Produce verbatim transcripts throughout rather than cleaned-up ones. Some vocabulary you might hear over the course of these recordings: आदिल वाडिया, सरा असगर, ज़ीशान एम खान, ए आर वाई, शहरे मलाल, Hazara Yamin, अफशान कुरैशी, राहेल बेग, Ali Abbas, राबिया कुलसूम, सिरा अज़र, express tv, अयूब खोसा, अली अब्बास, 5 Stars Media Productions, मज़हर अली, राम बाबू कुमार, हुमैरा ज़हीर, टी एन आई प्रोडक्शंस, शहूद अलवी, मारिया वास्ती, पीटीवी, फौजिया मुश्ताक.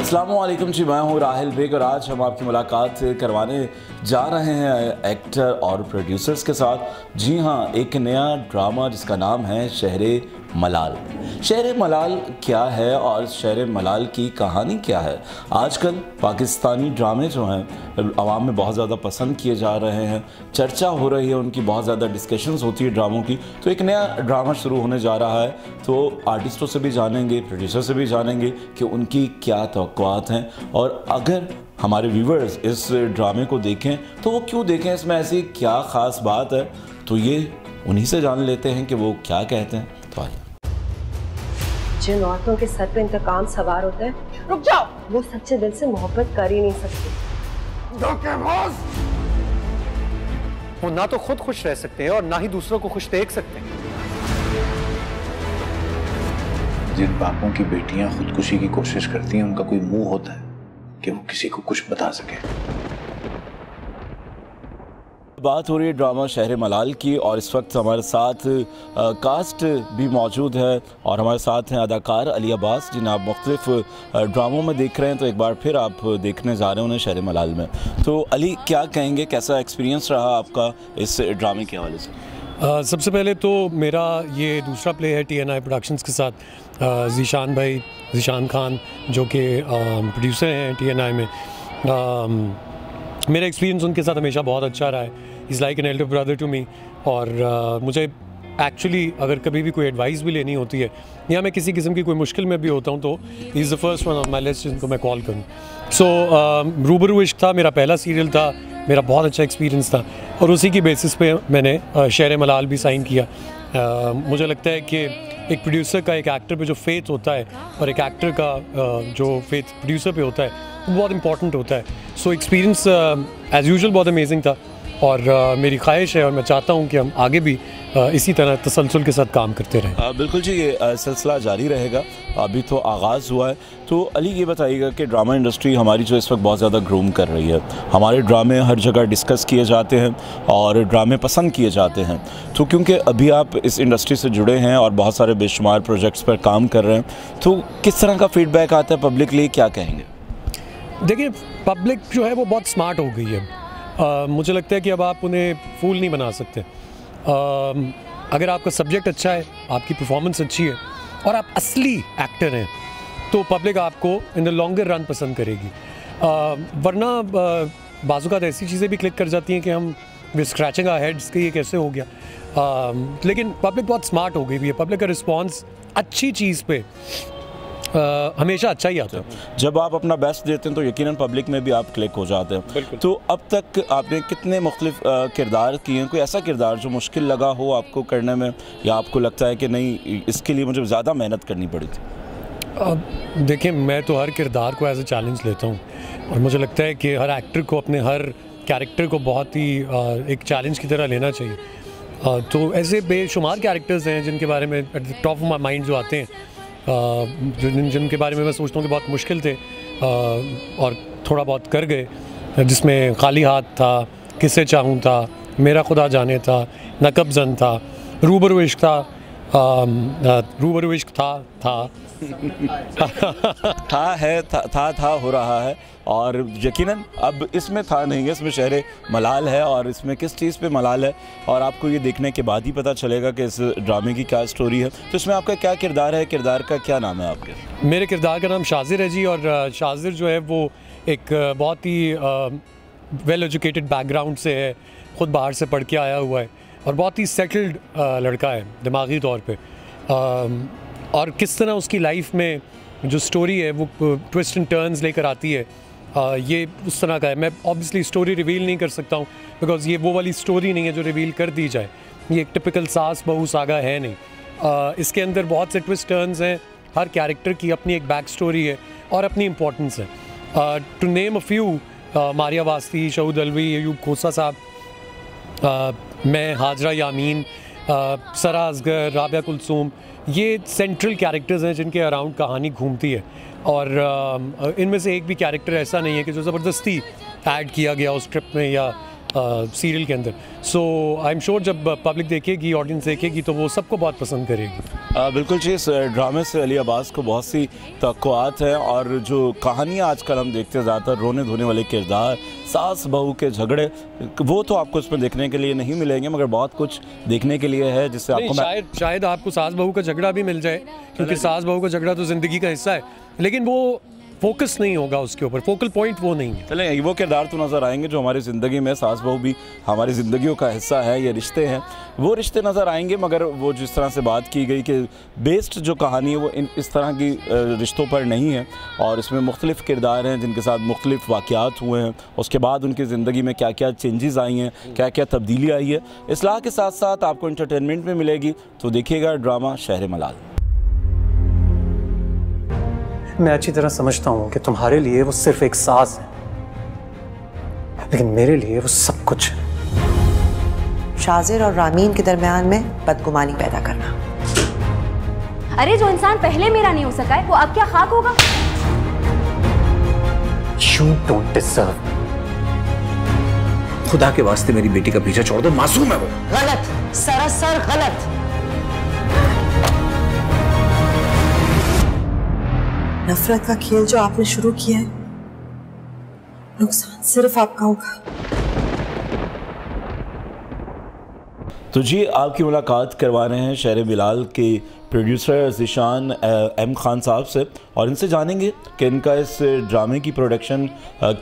अस्सलामुअलैकुम जी, मैं हूँ राहेल बेग और आज हम आपकी मुलाकात करवाने जा रहे हैं एक्टर और प्रोड्यूसर्स के साथ। जी हाँ, एक नया ड्रामा जिसका नाम है शहरे मलाल। शहरे मलाल क्या है और शहरे मलाल की कहानी क्या है? आजकल पाकिस्तानी ड्रामे जो हैं आवाम में बहुत ज़्यादा पसंद किए जा रहे हैं, चर्चा हो रही है उनकी, बहुत ज़्यादा डिस्कशंस होती है ड्रामों की। तो एक नया ड्रामा शुरू होने जा रहा है, तो आर्टिस्टों से भी जानेंगे, प्रोड्यूसर से भी जानेंगे कि उनकी क्या तवक्कुआत हैं और अगर हमारे व्यूवर्स इस ड्रामे को देखें तो वो क्यों देखें, इसमें ऐसी क्या ख़ास बात है। तो ये उन्हीं से जान लेते हैं कि वो क्या कहते हैं। जिन औरतों के सर पे इंतकाम सवार होता है, रुक जाओ, वो सच्चे दिल से मोहब्बत कर ही नहीं सकती। धोखेबाज! वो ना तो खुद खुश रह सकते हैं और ना ही दूसरों को खुश देख सकते हैं। जिन बापों की बेटियां खुदकुशी की कोशिश करती हैं, उनका कोई मुंह होता है कि वो किसी को कुछ बता सके। बात हो रही है ड्रामा शहरे मलाल की और इस वक्त हमारे साथ आ, कास्ट भी मौजूद है और हमारे साथ हैं अदाकार अली अब्बास, जिन्हें आप मुख्तलिफ ड्रामों में देख रहे हैं, तो एक बार फिर आप देखने जा रहे हैं उन्हें शहरे मलाल में। तो अली, क्या कहेंगे, कैसा एक्सपीरियंस रहा आपका इस ड्रामे के हवाले से? Uh, सबसे पहले तो मेरा ये दूसरा प्ले है टी एन आई प्रोडक्शंस के साथ। uh, ज़ीशान भाई, ज़ीशान खान जो कि प्रोड्यूसर uh, हैं टी एन आई में, uh, मेरा एक्सपीरियंस उनके साथ हमेशा बहुत अच्छा रहा है। Is like an elder brother to me. और uh, मुझे एक्चुअली अगर कभी भी कोई एडवाइस भी लेनी होती है या मैं किसी किस्म की कोई मुश्किल में भी होता हूँ तो is the first one of my list जिनको मैं कॉल करूँ। सो so, uh, रूबरू इश्क था मेरा पहला सीरियल, था मेरा बहुत अच्छा एक्सपीरियंस था और उसी की बेसिस पे मैंने uh, शहरे मलाल भी साइन किया। uh, मुझे लगता है कि एक प्रोड्यूसर का एक एक्टर पे जो फेथ होता है और एक एक्टर का uh, जो फेथ प्रोड्यूसर पे होता है वो बहुत इंपॉर्टेंट होता है। सो एक्सपीरियंस एज यूजुअल बहुत अमेजिंग था और uh, मेरी ख्वाहिश है और मैं चाहता हूं कि हम आगे भी uh, इसी तरह तसलसल के साथ काम करते रहें। आ, बिल्कुल जी, ये सिलसिला जारी रहेगा। अभी तो आगाज़ हुआ है। तो अली, ये बताइएगा कि ड्रामा इंडस्ट्री हमारी जो इस वक्त बहुत ज़्यादा ग्रूम कर रही है, हमारे ड्रामे हर जगह डिस्कस किए जाते हैं और ड्रामे पसंद किए जाते हैं, तो क्योंकि अभी आप इस इंडस्ट्री से जुड़े हैं और बहुत सारे बेशुमार प्रोजेक्ट्स पर काम कर रहे हैं, तो किस तरह का फ़ीडबैक आता है पब्लिकली, क्या कहेंगे? देखिए, पब्लिक जो है वो बहुत स्मार्ट हो गई है। आ, मुझे लगता है कि अब आप उन्हें फूल नहीं बना सकते। आ, अगर आपका सब्जेक्ट अच्छा है, आपकी परफॉर्मेंस अच्छी है और आप असली एक्टर हैं तो पब्लिक आपको इन द लॉन्गर रन पसंद करेगी। आ, वरना बाज़ूकात ऐसी चीज़ें भी क्लिक कर जाती हैं कि हम वे स्क्रैचिंग आवर हेड्स कि ये कैसे हो गया। आ, लेकिन पब्लिक बहुत स्मार्ट हो गई भी है। पब्लिक का रिस्पॉन्स अच्छी चीज़ पे Uh, हमेशा अच्छा ही आता है। जब आप अपना बेस्ट देते हैं तो यकीनन पब्लिक में भी आप क्लिक हो जाते हैं। तो अब तक आपने कितने मुख्तलिफ किरदार किए हैं? कोई ऐसा किरदार जो मुश्किल लगा हो आपको करने में, या आपको लगता है कि नहीं इसके लिए मुझे ज़्यादा मेहनत करनी पड़ी थी? अब देखिए, मैं तो हर किरदार को एज ए चैलेंज लेता हूँ और मुझे लगता है कि हर एक्टर को अपने हर कैरेक्टर को बहुत ही एक चैलेंज की तरह लेना चाहिए। तो ऐसे बेशुमार कैरेक्टर्स हैं जिनके बारे में at the top of my mind जो आते हैं, जिन जिनके बारे में मैं सोचता हूँ कि बहुत मुश्किल थे और थोड़ा बहुत कर गए, जिसमें खाली हाथ था, किसे चाहूँ था, मेरा खुदा जाने था, नकबजन था, रूबरू इश्क था, रूबरू इश्क था था था है था, था था हो रहा है और यकीनन अब इसमें था नहीं है, इसमें शहरे मलाल है और इसमें किस चीज़ पे मलाल है और आपको ये देखने के बाद ही पता चलेगा कि इस ड्रामे की क्या स्टोरी है। तो इसमें आपका क्या किरदार है, किरदार का क्या नाम है आपके? मेरे किरदार का नाम शाजिर है जी, और शाजिर जो है वो एक बहुत ही वेल एजुकेटेड बैकग्राउंड से है, ख़ुद बाहर से पढ़ के आया हुआ है और बहुत ही सेटल्ड लड़का है दिमागी तौर पे। आ, और किस तरह उसकी लाइफ में जो स्टोरी है वो ट्विस्ट एंड टर्न्स लेकर आती है, आ, ये उस तरह का है। मैं ऑब्वियसली स्टोरी रिवील नहीं कर सकता हूँ बिकॉज़ ये वो वाली स्टोरी नहीं है जो रिवील कर दी जाए। ये एक टिपिकल सास बहू सागा है नहीं। आ, इसके अंदर बहुत से ट्विस्ट टर्न्स हैं, हर कैरेक्टर की अपनी एक बैक स्टोरी है और अपनी इम्पोर्टेंस है। To name a few, मारिया वास्ती, शहूद अलवी, अयूब खोसा sahab, आ, मैं, हाजरा यामीन, सरा असगर, राबिया कुलसूम, ये सेंट्रल कैरेक्टर्स हैं जिनके अराउंड कहानी घूमती है। और इनमें से एक भी कैरेक्टर ऐसा नहीं है कि जो ज़बरदस्ती ऐड किया गया उस स्क्रिप्ट में या सीरियल के अंदर। सो आई एम श्योर जब पब्लिक देखेगी, ऑडियंस देखेगी तो वो सबको बहुत पसंद करेगी। आ, बिल्कुल जी, इस ड्रामे से अली अब्बास को बहुत सी तक़वात हैं और जो कहानियाँ आजकल हम देखते हैं, ज़्यादातर रोने धोने वाले किरदार, सास बहू के झगड़े, वो तो आपको इसमें देखने के लिए नहीं मिलेंगे, मगर बहुत कुछ देखने के लिए है जिससे आपको शायद, शायद आपको सास बहू का झगड़ा भी मिल जाए, क्योंकि सास बहू का झगड़ा तो ज़िंदगी का हिस्सा है, लेकिन वो फोकस नहीं होगा उसके ऊपर, फोकल पॉइंट वो नहीं है। चलें, वो किरदार तो नज़र आएंगे जो हमारी ज़िंदगी में, सास बहू भी हमारी ज़िंदगियों का हिस्सा है, ये रिश्ते हैं, वो रिश्ते नज़र आएंगे, मगर वो जिस तरह से बात की गई कि बेस्ड जो कहानी है वो इन इस तरह की रिश्तों पर नहीं है, और इसमें मुख्तलिफ़ किरदार हैं जिनके साथ मुख्तलिफ़ वाक़यात हुए हैं, उसके बाद उनकी ज़िंदगी में क्या क्या चेंजेस आई हैं, क्या क्या तब्दीली आई है, इस्लाह के साथ साथ आपको इंटरटेनमेंट में मिलेगी। तो देखिएगा ड्रामा शहर-ए-मलाल। मैं अच्छी तरह समझता हूँ कि तुम्हारे लिए वो सिर्फ एक साज है, लेकिन मेरे लिए वो सब कुछ है। शाजिर और रामीन के दरमियान में बदगुमानी पैदा करना, अरे जो इंसान पहले मेरा नहीं हो सका है वो अब क्या खाक होगा। You don't deserve। खुदा के वास्ते मेरी बेटी का पीछा छोड़ दो, मासूम है वो। गलत, सरासर गलत। नफरत का खेल जो आपने शुरू किया है, नुकसान सिर्फ आपका होगा। तो जी, आपकी मुलाकात करवा रहे हैं शहर-ए-मलाल के प्रोड्यूसर ज़ीशान एम खान साहब से, और इनसे जानेंगे कि इनका इस ड्रामे की प्रोडक्शन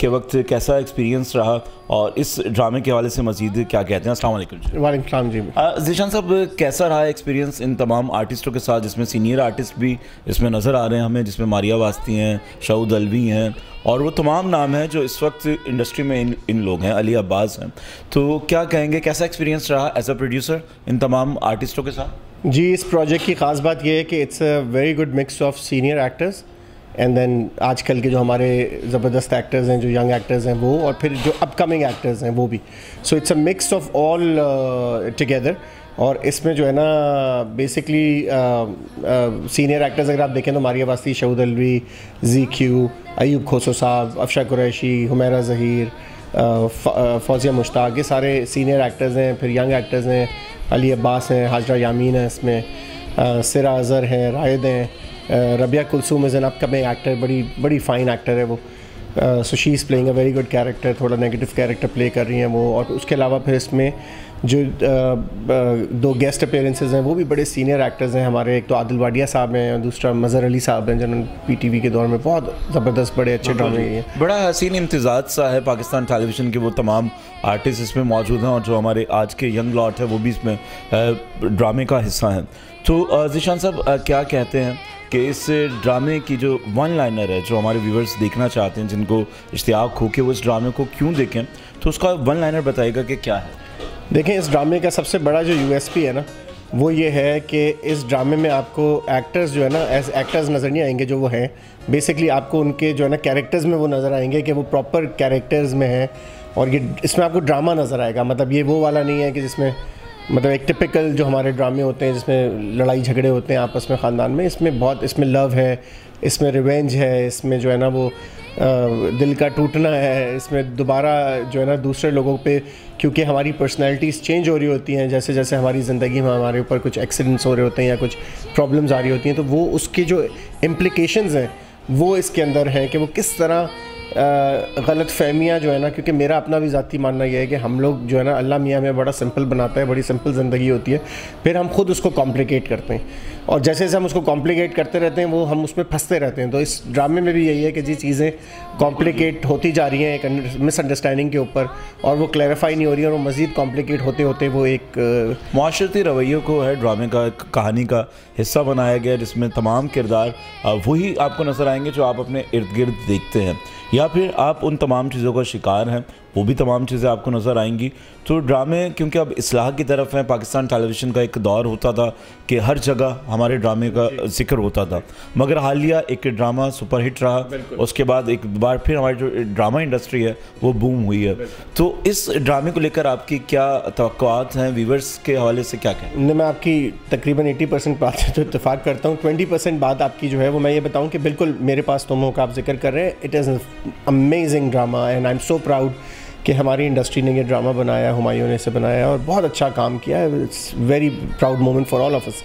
के वक्त कैसा एक्सपीरियंस रहा और इस ड्रामे के हवाले से मज़ीद क्या कहते हैं। अस्सलाम वालेकुम जी। वालेकुम सलाम जी। ज़ीशान साहब, कैसा रहा एक्सपीरियंस इन तमाम आर्टिस्टों के साथ, जिसमें सीनियर आर्टिस्ट भी इसमें नज़र आ रहे हैं हमें, जिसमें मारिया वास्ती हैं, शहूद अलवी हैं, और वो तमाम नाम हैं जो इस वक्त इंडस्ट्री में इन इन लोग हैं, अली अब्बास हैं। तो क्या कहेंगे, कैसा एक्सपीरियंस रहा एज अ प्रोड्यूसर इन तमाम आर्टिस्टों के साथ? जी, इस प्रोजेक्ट की ख़ास बात यह है कि it's a very good mix of senior actors and then आजकल के जो हमारे ज़बरदस्त एक्टर्स हैं, जो यंग एक्टर्स हैं वो, और फिर जो अपकमिंग एक्टर्स हैं वो भी। So it's a mix of all together, और इसमें जो है ना बेसिकली सीनियर एक्टर्स अगर आप देखें तो मारिया वास्ती, शहूद अलवी, जी क्यू, अयूब खोसो साहब, अफशान कुरैशी, हुमैरा ज़हीर, फौजिया मुश्ताक, ये सारे सीनियर एक्टर्स हैं। फिर यंग एक्टर्स हैं, अली अब्बास हैं, हाजरा यामीन हैं, इसमें सिरा अज़र हैं, रायद हैं, Rabia Kulsoom is an upcoming actor, बड़ी बड़ी फ़ाइन एक्टर है वो। So she is playing a very good character, थोड़ा नेगेटिव कैरेक्टर प्ले कर रही हैं वो। और उसके अलावा फिर इसमें जो uh, uh, दो गेस्ट अपीयरेंसेस हैं वो भी बड़े सीनियर एक्टर्स हैं हमारे, एक तो आदिल वाडिया साहब हैं और दूसरा मज़हर अली साहब हैं, जिन्होंने पीटीवी के दौर में बहुत ज़बरदस्त बड़े अच्छे ड्रामे किए हैं। बड़ा हसीन इम्तिजाज सा है पाकिस्तान टेलीविज़न के वो तमाम आर्टिस्ट इसमें मौजूद हैं, और जो हमारे आज के यंग लॉट है वो भी इसमें ड्रामे का हिस्सा हैं। तो ज़ीशान साहब, क्या कहते हैं कि इस ड्रामे की जो वन लाइनर है, जो हमारे व्यूवर्स देखना चाहते हैं, जिनको इश्तियाक हो कि वो इस ड्रामे को क्यों देखें, तो उसका वन लाइनर बताइएगा कि क्या है। देखें, इस ड्रामे का सबसे बड़ा जो यूएसपी है ना, वो ये है कि इस ड्रामे में आपको एक्टर्स जो है ना एज एक्टर्स नज़र नहीं आएंगे जो वो हैं। बेसिकली आपको उनके जो है ना कैरेक्टर्स में वो नज़र आएंगे कि वो प्रॉपर कैरेक्टर्स में हैं, और ये इसमें आपको ड्रामा नज़र आएगा। मतलब ये वो वाला नहीं है कि जिसमें मतलब एक टिपिकल जो हमारे ड्रामे होते हैं जिसमें लड़ाई झगड़े होते हैं आपस में ख़ानदान में, इसमें बहुत, इसमें लव है, इसमें रिवेंज है, इसमें जो है ना वो दिल का टूटना है, इसमें दोबारा जो है ना दूसरे लोगों पे, क्योंकि हमारी पर्सनालिटीज़ चेंज हो रही होती हैं जैसे जैसे हमारी ज़िंदगी में हमारे ऊपर कुछ एक्सीडेंट्स हो रहे होते हैं या कुछ प्रॉब्लम्स आ रही होती हैं, तो वो उसकी जो इम्प्लिकेशंस हैं वो इसके अंदर हैं कि वो किस तरह गलत फहमियाँ जो है ना, क्योंकि मेरा अपना भी ज़ाती मानना यह है कि हम लोग जो है ना, अल्लाह मियाँ हमें बड़ा सिंपल बनाता है, बड़ी सिंपल ज़िंदगी होती है, फिर हम खुद उसको कॉम्प्लिकेट करते हैं, और जैसे जैसे हम उसको कॉम्प्लिकेट करते रहते हैं वो हम उसमें फंसते रहते हैं। तो इस ड्रामे में भी यही है कि जी चीज़ें कॉम्प्लिकेट होती जा रही हैं एक मिसअंडरस्टैंडिंग के ऊपर, और वो क्लैरिफाई नहीं हो रही है, और वो मज़ीद कॉम्प्लिकेट होते होते वो एक माशरती रवैयों को है ड्रामे का एक कहानी का हिस्सा बनाया गया, जिसमें तमाम किरदार वही आपको नज़र आएंगे जो आप अपने इर्द गिर्द देखते हैं, या फिर आप उन तमाम चीज़ों का शिकार हैं, वो भी तमाम चीज़ें आपको नज़र आएंगी। तो ड्रामे क्योंकि अब इस्लाह की तरफ हैं, पाकिस्तान टेलीविज़न का एक दौर होता था कि हर जगह हमारे ड्रामे का जिक्र होता था, मगर हालिया एक ड्रामा सुपरहिट रहा, उसके बाद एक बार फिर हमारी जो ड्रामा इंडस्ट्री है वो बूम हुई है। तो इस ड्रामे को लेकर आपकी क्या तवक्कुआत हैं, व्यूवर्स के हवाले से क्या कहें? मैं आपकी तकरीबन एटी परसेंट बात तो इत्तेफाक करता हूँ, ट्वेंटी परसेंट बात आपकी जो है वो मैं ये बताऊँ कि बिल्कुल मेरे पास तुम हो का आप जिक्र कर रहे हैं। It is amazing drama and I am so proud कि हमारी इंडस्ट्री ने ये ड्रामा बनाया, हुमायूं ने इसे बनाया और बहुत अच्छा काम किया है। It's very proud moment for all of us.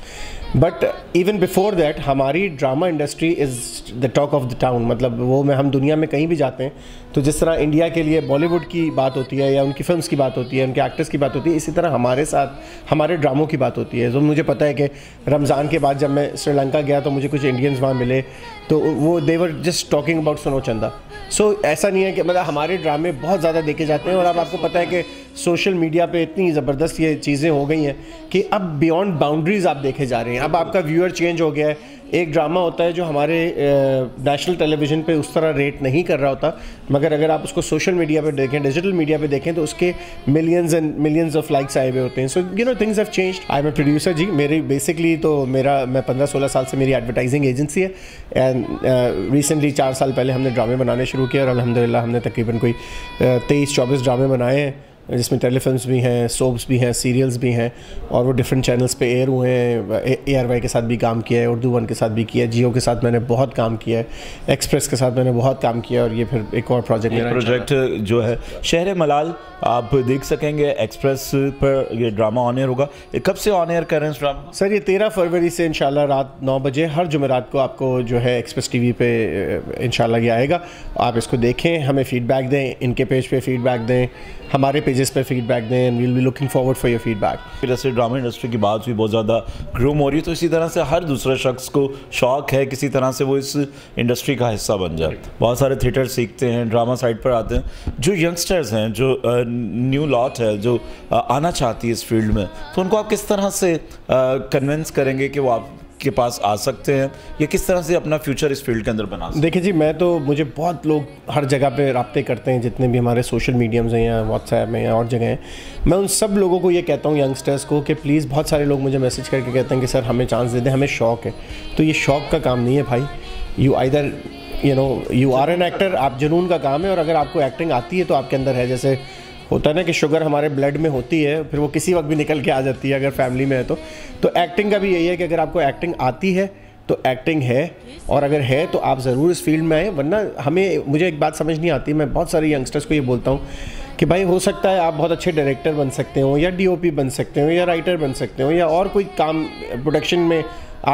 But even before that हमारी drama industry is the talk of the town. मतलब वो में हम दुनिया में कहीं भी जाते हैं तो जिस तरह इंडिया के लिए बॉलीवुड की बात होती है या उनकी फिल्म्स की बात होती है, उनके एक्टर्स की बात होती है, इसी तरह हमारे साथ हमारे ड्रामों की बात होती है। तो मुझे पता है कि रमज़ान के बाद जब मैं श्रीलंका गया तो मुझे कुछ इंडियंस वहाँ मिले तो वो they were just talking about Suno Chanda. So so, ऐसा नहीं है कि मतलब हमारे ड्रामे बहुत ज़्यादा देखे जाते हैं। और अब आपको पता है कि सोशल मीडिया पे इतनी ज़बरदस्त ये चीज़ें हो गई हैं कि अब बियॉन्ड बाउंड्रीज़ आप देखे जा रहे हैं। अब आपका व्यूअर चेंज हो गया है। एक ड्रामा होता है जो हमारे नेशनल टेलीविज़न पे उस तरह रेट नहीं कर रहा होता, मगर अगर आप उसको सोशल मीडिया पे देखें, डिजिटल मीडिया पे देखें तो उसके millions and millions of likes आए हुए होते हैं। So you know things have changed. I am a producer ji. मेरी बेसिकली तो मेरा मैं पंद्रह सोलह साल से मेरी एडवर्टाइजिंग एजेंसी है एंड रिसेंटली चार साल पहले हमने ड्रामे बनाने शुरू किए और अल्हम्दुलिल्लाह हमने तकरीबन कोई तेईस चौबीस ड्रामे बनाए हैं जिसमें टेलीफिल्म्स भी हैं, सोप्स भी हैं, सीरियल्स भी हैं और वो डिफरेंट चैनल्स पे एयर हुए हैं। ए आर वाई के साथ भी काम किया है, उर्दू वन के साथ भी किया है, जियो के साथ मैंने बहुत काम किया है, एक्सप्रेस के साथ मैंने बहुत काम किया और ये फिर एक और प्रोजेक्ट एक प्रोजेक्ट जो है शहर मलाल आप देख सकेंगे। एक्सप्रेस पर यह ड्रामा ऑन एयर होगा। कब से ऑन एयर करें ड्रामा? सर ये तेरह फरवरी से इंशाल्लाह रात नौ बजे हर जुमेरात को आपको जो है एक्सप्रेस टी वी पर इंशाल्लाह ये आएगा। आप इसको देखें, हमें फ़ीडबैक दें, इनके पेज पर फीडबैक दें, हमारे पेजेस पे फीडबैक दें and we'll be looking forward for your feedback. फिर ऐसे ड्रामा इंडस्ट्री की बात हुई, बहुत ज़्यादा ग्रूम हो रही है तो इसी तरह से हर दूसरे शख्स को शौक है किसी तरह से वो इस इंडस्ट्री का हिस्सा बन जाए। बहुत सारे थिएटर सीखते हैं, ड्रामा साइड पर आते हैं। जो यंगस्टर्स हैं, जो न्यू लॉट है, जो आना चाहती है इस फील्ड में, तो उनको आप किस तरह से कन्विंस करेंगे कि वो आप के पास आ सकते हैं या किस तरह से अपना फ्यूचर इस फील्ड के अंदर बना सकते हैं? देखिए जी, मैं तो मुझे बहुत लोग हर जगह पे राब्ते करते हैं, जितने भी हमारे सोशल मीडियाम्स हैं या व्हाट्सएप में या और जगह हैं। मैं उन सब लोगों को ये कहता हूँ, यंगस्टर्स को, कि प्लीज़, बहुत सारे लोग मुझे मैसेज करके कहते हैं कि सर हमें चांस दे दें, हमें शौक़ है। तो ये शौक़ का काम नहीं है भाई। You either you know you are an actor, आप जुनून का काम है। और अगर आपको एक्टिंग आती है तो आपके अंदर है। जैसे होता है ना कि शुगर हमारे ब्लड में होती है, फिर वो किसी वक्त भी निकल के आ जाती है अगर फैमिली में है तो। तो एक्टिंग का भी यही है कि अगर आपको एक्टिंग आती है तो एक्टिंग है, और अगर है तो आप ज़रूर इस फील्ड में आए। वरना हमें मुझे एक बात समझ नहीं आती, मैं बहुत सारे यंगस्टर्स को ये बोलता हूँ कि भाई हो सकता है आप बहुत अच्छे डायरेक्टर बन सकते हो या डी ओ पी बन सकते हो या राइटर बन सकते हो या और कोई काम प्रोडक्शन में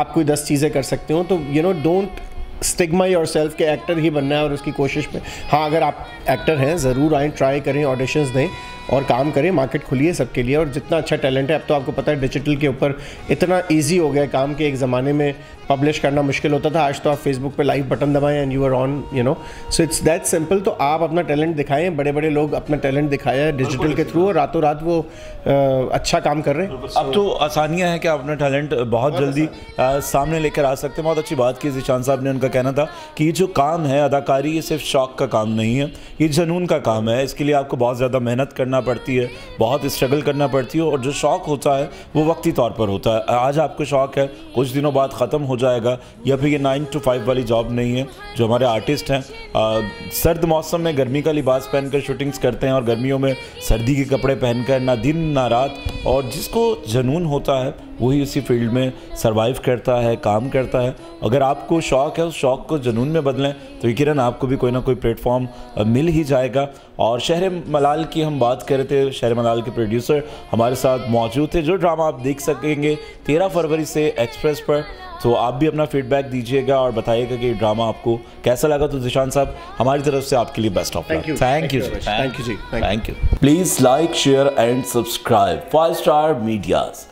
आप कोई दस चीज़ें कर सकते हो। तो you know don't stigma yourself के एक्टर ही बनना है और उसकी कोशिश में। हाँ, अगर आप एक्टर हैं ज़रूर आएँ, ट्राई करें, ऑडिशंस दें और काम करें। मार्केट खुली है सबके लिए और जितना अच्छा टैलेंट है। अब तो आपको पता है डिजिटल के ऊपर इतना इजी हो गया काम कि एक ज़माने में पब्लिश करना मुश्किल होता था। आज तो आप फेसबुक पे लाइव बटन दबाएं and you are on, you know, so it's that simple. तो आप अपना टैलेंट दिखाएं। बड़े बड़े लोग अपना टैलेंट दिखाया है डिजिटल के थ्रू और रातों रात वो अच्छा काम कर रहे हैं। अब तो आसानियाँ हैं कि आप अपना टैलेंट बहुत जल्दी सामने लेकर आ सकते हैं। बहुत अच्छी बात की ज़ीशान साहब ने। उनका कहना था कि ये जो काम है अदाकारी, ये सिर्फ शौक का काम नहीं है, ये जुनून का काम है। इसके लिए आपको बहुत ज़्यादा मेहनत करना पड़ती है, बहुत स्ट्रगल करना पड़ती है और जो शौक होता है वो वक्ती तौर पर होता है। आज आपको शौक है, कुछ दिनों बाद ख़त्म हो जाएगा, या फिर ये नाइन टू फाइव वाली जॉब नहीं है। जो हमारे आर्टिस्ट हैं आ, सर्द मौसम में गर्मी का लिबास पहनकर शूटिंग्स करते हैं और गर्मियों में सर्दी के कपड़े पहनकर, ना दिन ना रात। और जिसको जुनून होता है वही उसी फील्ड में सर्वाइव करता है, काम करता है। अगर आपको शौक़ है, उस शौक़ को जुनून में बदलें तो यकीनन आपको भी कोई ना कोई प्लेटफॉर्म मिल ही जाएगा। और शेhr-ए-मलाल की हम बात कर रहे थे, शेhr-ए-मलाल के प्रोड्यूसर हमारे साथ मौजूद थे। जो ड्रामा आप देख सकेंगे तेरह फरवरी से एक्सप्रेस पर, तो आप भी अपना फीडबैक दीजिएगा और बताइएगा कि ड्रामा आपको कैसा लगा। तो ज़ीशान साहब, हमारी तरफ से आपके लिए best of luck. Thank you thank you ji thank you. Please like, share and subscribe Five Star medias.